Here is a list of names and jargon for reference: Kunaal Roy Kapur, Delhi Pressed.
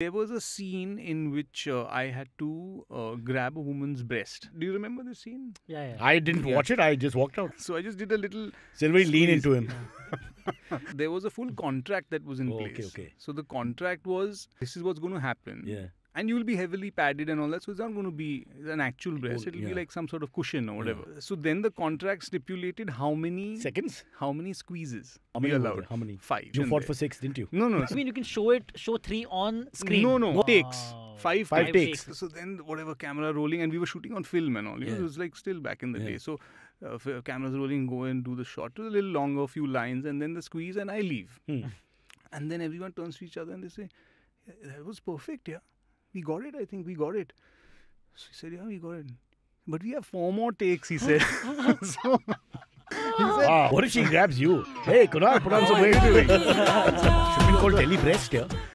There was a scene in which I had to grab a woman's breast. Do you remember the scene? Yeah, yeah. I didn't watch it. I just walked out. So I just did a little... Silvery lean into him. There was a full contract that was in place. Okay. So the contract was, this is what's going to happen. Yeah. And you will be heavily padded and all that. So it's not going to be an actual breast. It will be like some sort of cushion or whatever. Yeah. So then the contract stipulated how many... Seconds? How many squeezes? How many allowed? How many? 5. You fought for 6, didn't you? No. I mean, you can show 3 on screen. No. Takes. 5 takes. So then whatever, camera rolling, and we were shooting on film and all. You know, it was like still back in the day. So cameras rolling, go and do the shot. It was a little longer, few lines, and then the squeeze, and I leave. And then everyone turns to each other and they say, that was perfect, yeah. We got it, I think we got it. So he said, yeah, we got it. But we have 4 more takes, he said. So, he said, wow, what if she grabs you? Hey, Kunaal, put on some weight. Should be called Delhi Pressed, yeah.